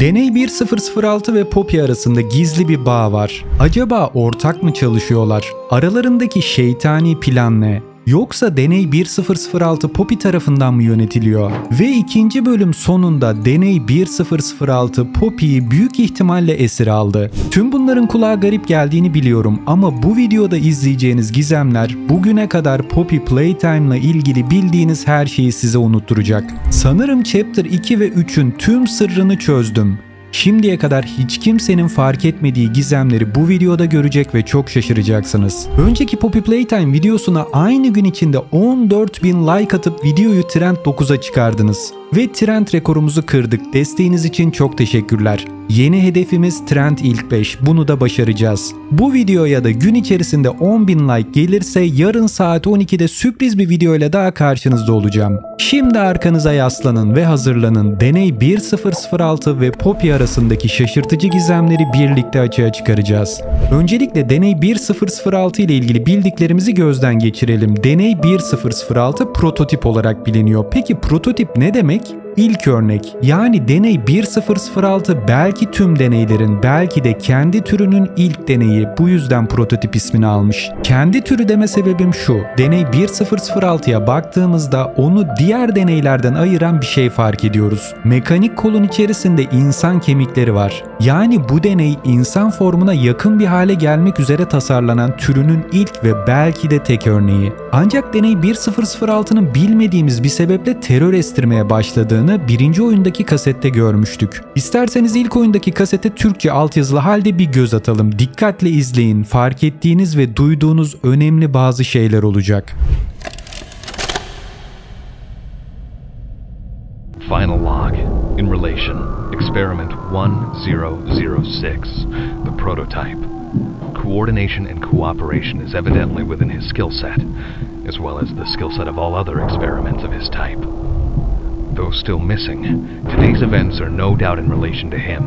Deney 1006 ve Poppy arasında gizli bir bağ var. Acaba ortak mı çalışıyorlar? Aralarındaki şeytani plan ne? Yoksa Deney 1006 Poppy tarafından mı yönetiliyor? Ve ikinci bölüm sonunda Deney 1006 Poppy'yi büyük ihtimalle esir aldı. Tüm bunların kulağa garip geldiğini biliyorum ama bu videoda izleyeceğiniz gizemler bugüne kadar Poppy Playtime'la ilgili bildiğiniz her şeyi size unutturacak. Sanırım Chapter 2 ve 3'ün tüm sırrını çözdüm. Şimdiye kadar hiç kimsenin fark etmediği gizemleri bu videoda görecek ve çok şaşıracaksınız. Önceki Poppy Playtime videosuna aynı gün içinde 14.000 like atıp videoyu Trend 9'a çıkardınız. Ve trend rekorumuzu kırdık. Desteğiniz için çok teşekkürler. Yeni hedefimiz Trend ilk 5. Bunu da başaracağız. Bu videoya da gün içerisinde 10.000 like gelirse yarın saat 12'de sürpriz bir videoyla daha karşınızda olacağım. Şimdi arkanıza yaslanın ve hazırlanın. Deney 1006 ve Poppy arasındaki şaşırtıcı gizemleri birlikte açığa çıkaracağız. Öncelikle Deney 1006 ile ilgili bildiklerimizi gözden geçirelim. Deney 1006 prototip olarak biliniyor. Peki prototip ne demek? İlk örnek, yani deney 1006 belki tüm deneylerin, belki de kendi türünün ilk deneyi, bu yüzden prototip ismini almış. Kendi türü deme sebebim şu, deney 1006'ya baktığımızda onu diğer deneylerden ayıran bir şey fark ediyoruz. Mekanik kolun içerisinde insan kemikleri var. Yani bu deney insan formuna yakın bir hale gelmek üzere tasarlanan türünün ilk ve belki de tek örneği. Ancak deney 1006'nın bilmediğimiz bir sebeple terör estirmeye başladığını birinci oyundaki kasette görmüştük. İsterseniz ilk oyundaki kasete Türkçe altyazılı halde bir göz atalım. Dikkatle izleyin. Fark ettiğiniz ve duyduğunuz önemli bazı şeyler olacak. Final log in relation experiment 1006 the prototype. Coordination and cooperation is evidently within his skill set as well as the skill set of all other experiments of his type. Though still missing, today's events are no doubt in relation to him.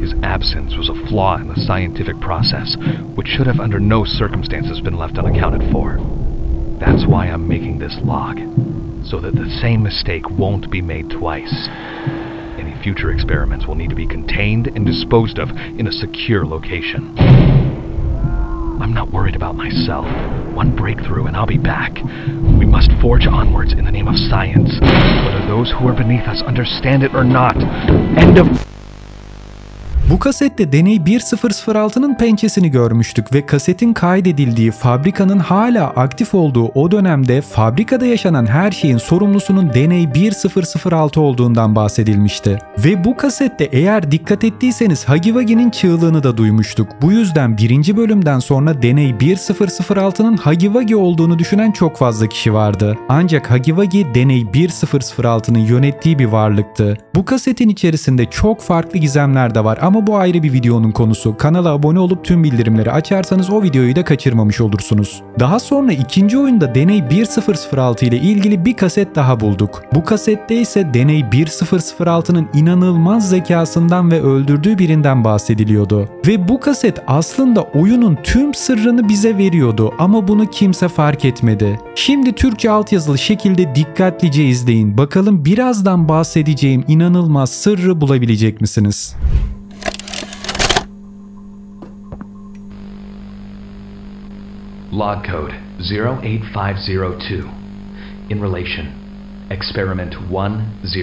His absence was a flaw in the scientific process, which should have under no circumstances been left unaccounted for. That's why I'm making this log, so that the same mistake won't be made twice. Any future experiments will need to be contained and disposed of in a secure location. I'm not worried about myself. One breakthrough and I'll be back. We must forge onwards in the name of science. Whether those who are beneath us understand it or not. End of... Bu kasette Deney 1006'nın pençesini görmüştük ve kasetin kaydedildiği fabrikanın hala aktif olduğu o dönemde fabrikada yaşanan her şeyin sorumlusunun Deney 1006 olduğundan bahsedilmişti. Ve bu kasette eğer dikkat ettiyseniz Huggy Wuggy'nin çığlığını da duymuştuk. Bu yüzden birinci bölümden sonra Deney 1006'nın Huggy Wuggy olduğunu düşünen çok fazla kişi vardı. Ancak Huggy Wuggy Deney 1006'nın yönettiği bir varlıktı. Bu kasetin içerisinde çok farklı gizemler de var ama bu ayrı bir videonun konusu. Kanala abone olup tüm bildirimleri açarsanız o videoyu da kaçırmamış olursunuz. Daha sonra ikinci oyunda Deney 1006 ile ilgili bir kaset daha bulduk. Bu kasette ise Deney 1006'nın inanılmaz zekasından ve öldürdüğü birinden bahsediliyordu. Ve bu kaset aslında oyunun tüm sırrını bize veriyordu ama bunu kimse fark etmedi. Şimdi Türkçe altyazılı şekilde dikkatlice izleyin. Bakalım birazdan bahsedeceğim inanılmaz sırrı bulabilecek misiniz? Log code 08502 in relation experiment 1006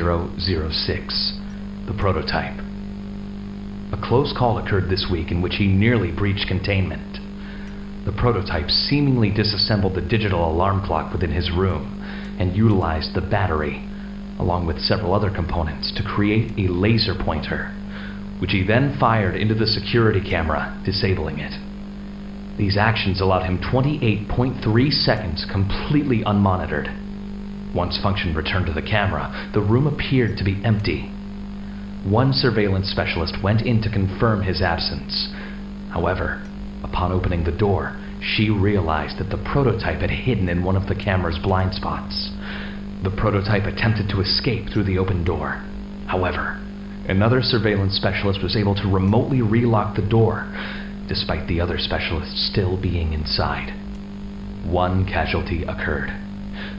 the prototype. A close call occurred this week in which he nearly breached containment. The prototype seemingly disassembled the digital alarm clock within his room and utilized the battery along with several other components to create a laser pointer which he then fired into the security camera, disabling it. These actions allowed him 28.3 seconds completely unmonitored. Once function returned to the camera, the room appeared to be empty. One surveillance specialist went in to confirm his absence. However, upon opening the door, she realized that the prototype had hidden in one of the camera's blind spots. The prototype attempted to escape through the open door. However, another surveillance specialist was able to remotely re-lock the door, despite the other specialists still being inside. One casualty occurred.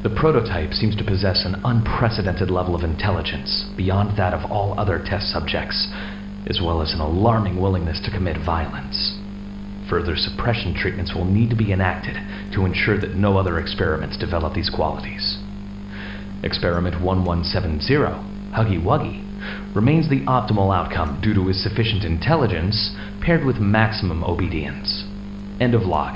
The prototype seems to possess an unprecedented level of intelligence, beyond that of all other test subjects, as well as an alarming willingness to commit violence. Further suppression treatments will need to be enacted to ensure that no other experiments develop these qualities. Experiment 1170, Huggy Wuggy, remains the optimal outcome due to his sufficient intelligence paired with maximum obedience. End of log.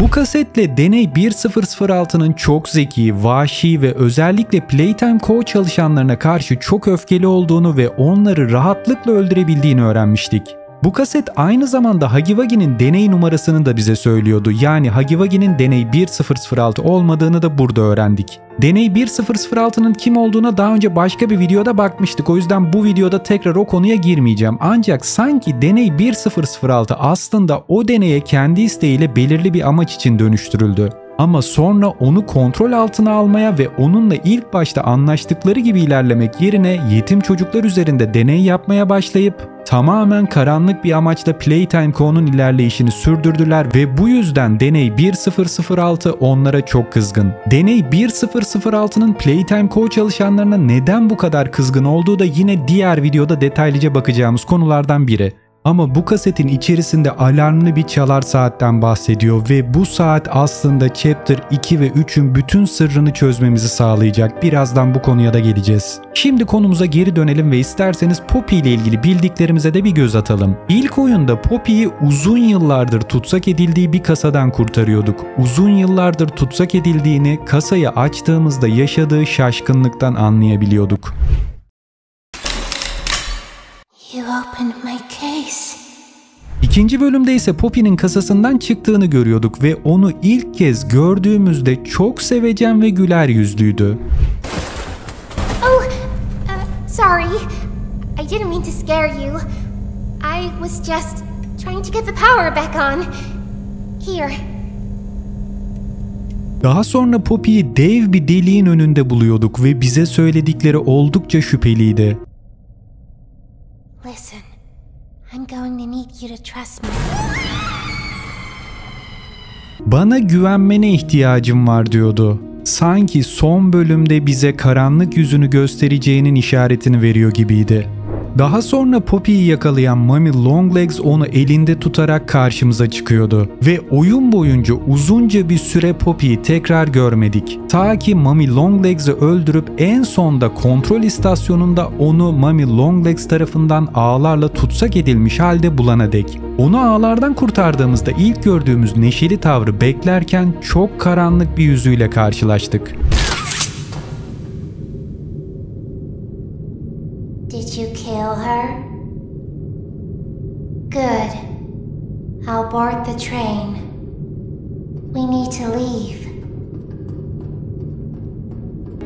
Bu kasetle Deney 1006'nın çok zeki, vahşi ve özellikle Playtime Co çalışanlarına karşı çok öfkeli olduğunu ve onları rahatlıkla öldürebildiğini öğrenmiştik. Bu kaset aynı zamanda Huggy Wuggy'nin deney numarasını da bize söylüyordu. Yani Huggy Wuggy'nin deney 1006 olmadığını da burada öğrendik. Deney 1006'nın kim olduğuna daha önce başka bir videoda bakmıştık. O yüzden bu videoda tekrar o konuya girmeyeceğim. Ancak sanki deney 1006 aslında o deneye kendi isteğiyle belirli bir amaç için dönüştürüldü. Ama sonra onu kontrol altına almaya ve onunla ilk başta anlaştıkları gibi ilerlemek yerine yetim çocuklar üzerinde deney yapmaya başlayıp tamamen karanlık bir amaçla Playtime Co'nun ilerleyişini sürdürdüler ve bu yüzden Deney 1006 onlara çok kızgın. Deney 1006'nın Playtime Co çalışanlarına neden bu kadar kızgın olduğu da yine diğer videoda detaylıca bakacağımız konulardan biri. Ama bu kasetin içerisinde alarmlı bir çalar saatten bahsediyor ve bu saat aslında Chapter 2 ve 3'ün bütün sırrını çözmemizi sağlayacak. Birazdan bu konuya da geleceğiz. Şimdi konumuza geri dönelim ve isterseniz Poppy ile ilgili bildiklerimize de bir göz atalım. İlk oyunda Poppy'yi uzun yıllardır tutsak edildiği bir kasadan kurtarıyorduk. Uzun yıllardır tutsak edildiğini kasayı açtığımızda yaşadığı şaşkınlıktan anlayabiliyorduk. You opened my case. İkinci bölümde ise Poppy'nin kasasından çıktığını görüyorduk ve onu ilk kez gördüğümüzde çok sevecen ve güler yüzlüydü. Oh, sorry. I didn't mean to scare you. I was just trying to get the power back on. Here. Daha sonra Poppy'yi dev bir deliğin önünde buluyorduk ve bize söyledikleri oldukça şüpheliydi. Listen, I'm going to need you to trust me. Bana güvenmene ihtiyacım var diyordu. Sanki son bölümde bize karanlık yüzünü göstereceğinin işaretini veriyor gibiydi. Daha sonra Poppy'yi yakalayan Mommy Long Legs onu elinde tutarak karşımıza çıkıyordu. Ve oyun boyunca uzunca bir süre Poppy'yi tekrar görmedik. Ta ki Mommy Long Legs'i öldürüp en sonda kontrol istasyonunda onu Mommy Long Legs tarafından ağlarla tutsak edilmiş halde bulana dek. Onu ağlardan kurtardığımızda ilk gördüğümüz neşeli tavrı beklerken çok karanlık bir yüzüyle karşılaştık. Her? Good. I'll board the train. We need to leave.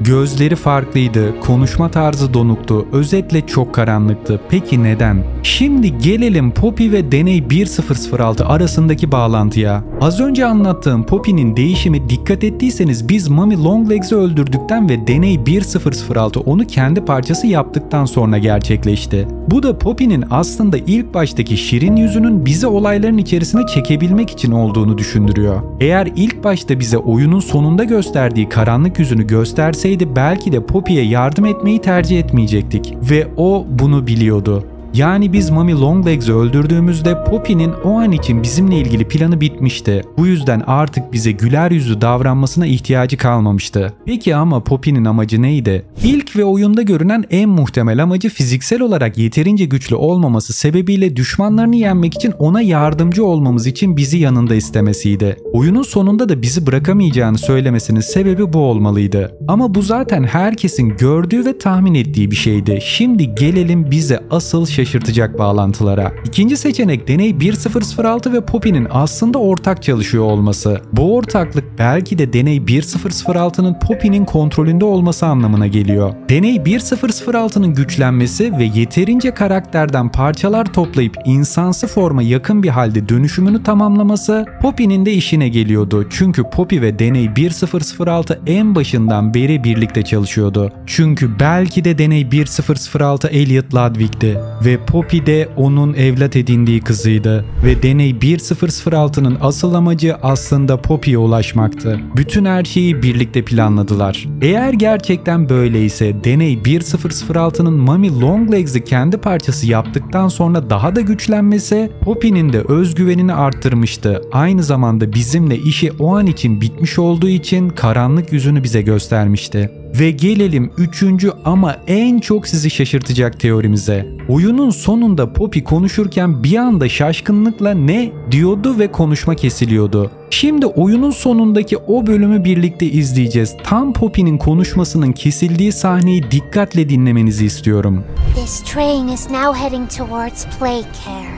Gözleri farklıydı, konuşma tarzı donuktu, özetle çok karanlıktı. Peki neden? Şimdi gelelim Poppy ve Deney 1006 arasındaki bağlantıya. Az önce anlattığım Poppy'nin değişimi dikkat ettiyseniz biz Mommy Longlegs'i öldürdükten ve Deney 1006 onu kendi parçası yaptıktan sonra gerçekleşti. Bu da Poppy'nin aslında ilk baştaki şirin yüzünün bizi olayların içerisine çekebilmek için olduğunu düşündürüyor. Eğer ilk başta bize oyunun sonunda gösterdiği karanlık yüzünü gösterseydi belki de Poppy'ye yardım etmeyi tercih etmeyecektik ve o bunu biliyordu. Yani biz Mommy Longlegs'i öldürdüğümüzde Poppy'nin o an için bizimle ilgili planı bitmişti. Bu yüzden artık bize güler yüzlü davranmasına ihtiyacı kalmamıştı. Peki ama Poppy'nin amacı neydi? İlk ve oyunda görünen en muhtemel amacı fiziksel olarak yeterince güçlü olmaması sebebiyle düşmanlarını yenmek için ona yardımcı olmamız için bizi yanında istemesiydi. Oyunun sonunda da bizi bırakamayacağını söylemesinin sebebi bu olmalıydı. Ama bu zaten herkesin gördüğü ve tahmin ettiği bir şeydi. Şimdi gelelim bize asıl şaşırtacak bağlantılara. İkinci seçenek Deney 1006 ve Poppy'nin aslında ortak çalışıyor olması. Bu ortaklık belki de Deney 1006'nın Poppy'nin kontrolünde olması anlamına geliyor. Deney 1006'nın güçlenmesi ve yeterince karakterden parçalar toplayıp insansı forma yakın bir halde dönüşümünü tamamlaması Poppy'nin de işine geliyordu. Çünkü Poppy ve Deney 1006 en başından beri birlikte çalışıyordu. Çünkü belki de Deney 1006 Elliot Ludwig'ti ve ve Poppy de onun evlat edindiği kızıydı. Ve Deney 1006'nın asıl amacı aslında Poppy'ye ulaşmaktı. Bütün her şeyi birlikte planladılar. Eğer gerçekten böyleyse Deney 1006'nın Mommy Long Legs'i kendi parçası yaptıktan sonra daha da güçlenmesi Poppy'nin de özgüvenini arttırmıştı. Aynı zamanda bizimle işi o an için bitmiş olduğu için karanlık yüzünü bize göstermişti. Ve gelelim üçüncü ama en çok sizi şaşırtacak teorimize. Oyunun sonunda Poppy konuşurken bir anda şaşkınlıkla ne diyordu ve konuşma kesiliyordu. Şimdi oyunun sonundaki o bölümü birlikte izleyeceğiz. Tam Poppy'nin konuşmasının kesildiği sahneyi dikkatle dinlemenizi istiyorum. This train is now heading towards Playcare.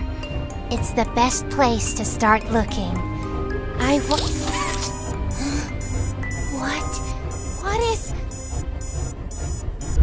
It's the best place to start looking.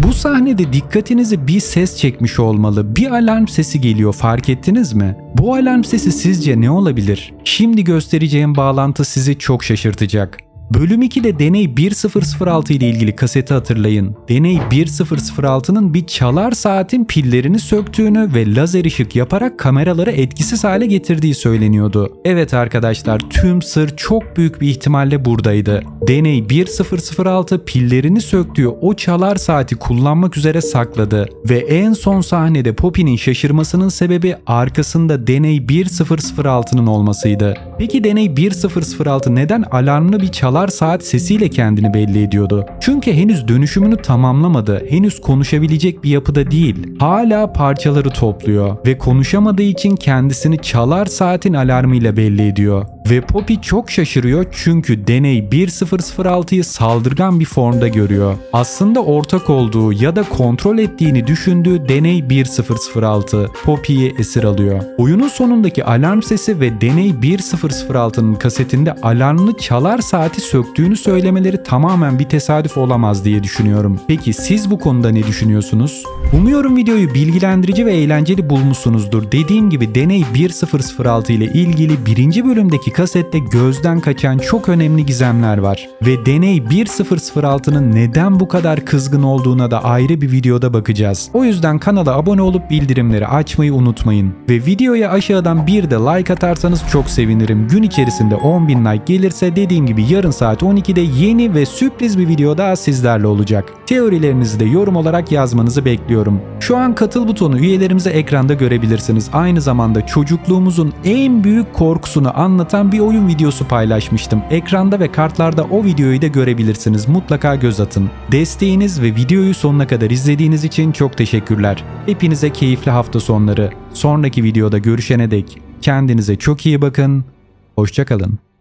Bu sahnede dikkatinizi bir ses çekmiş olmalı. Bir alarm sesi geliyor, fark ettiniz mi? Bu alarm sesi sizce ne olabilir? Şimdi göstereceğim bağlantı sizi çok şaşırtacak. Bölüm 2'de Deney 1006 ile ilgili kaseti hatırlayın. Deney 1006'nın bir çalar saatin pillerini söktüğünü ve lazer ışık yaparak kameraları etkisiz hale getirdiği söyleniyordu. Evet arkadaşlar, tüm sır çok büyük bir ihtimalle buradaydı. Deney 1006 pillerini söktüğü o çalar saati kullanmak üzere sakladı. Ve en son sahnede Poppy'nin şaşırmasının sebebi arkasında Deney 1006'nın olmasıydı. Peki Deney 1006 neden alarmlı bir çalar saat sesiyle kendini belli ediyordu? Çünkü henüz dönüşümünü tamamlamadı. Henüz konuşabilecek bir yapıda değil. Hala parçaları topluyor ve konuşamadığı için kendisini çalar saatin alarmıyla belli ediyor. Ve Poppy çok şaşırıyor çünkü Deney 1006'yı saldırgan bir formda görüyor. Aslında ortak olduğu ya da kontrol ettiğini düşündüğü Deney 1006 Poppy'yi esir alıyor. Oyunun sonundaki alarm sesi ve Deney 1006'nın kasetinde alarmlı çalar saati söktüğünü söylemeleri tamamen bir tesadüf olamaz diye düşünüyorum. Peki siz bu konuda ne düşünüyorsunuz? Umuyorum videoyu bilgilendirici ve eğlenceli bulmuşsunuzdur. Dediğim gibi Deney 1006 ile ilgili 1. bölümdeki kasette gözden kaçan çok önemli gizemler var. Ve Deney 1006'nın neden bu kadar kızgın olduğuna da ayrı bir videoda bakacağız. O yüzden kanala abone olup bildirimleri açmayı unutmayın. Ve videoya aşağıdan bir de like atarsanız çok sevinirim. Gün içerisinde 10.000 like gelirse dediğim gibi yarın saat 12'de yeni ve sürpriz bir video daha sizlerle olacak. Teorilerinizi de yorum olarak yazmanızı bekliyorum. Şu an katıl butonu üyelerimizi ekranda görebilirsiniz. Aynı zamanda çocukluğumuzun en büyük korkusunu anlatan bir oyun videosu paylaşmıştım. Ekranda ve kartlarda o videoyu da görebilirsiniz. Mutlaka göz atın. Desteğiniz ve videoyu sonuna kadar izlediğiniz için çok teşekkürler. Hepinize keyifli hafta sonları. Sonraki videoda görüşene dek kendinize çok iyi bakın. Hoşça kalın.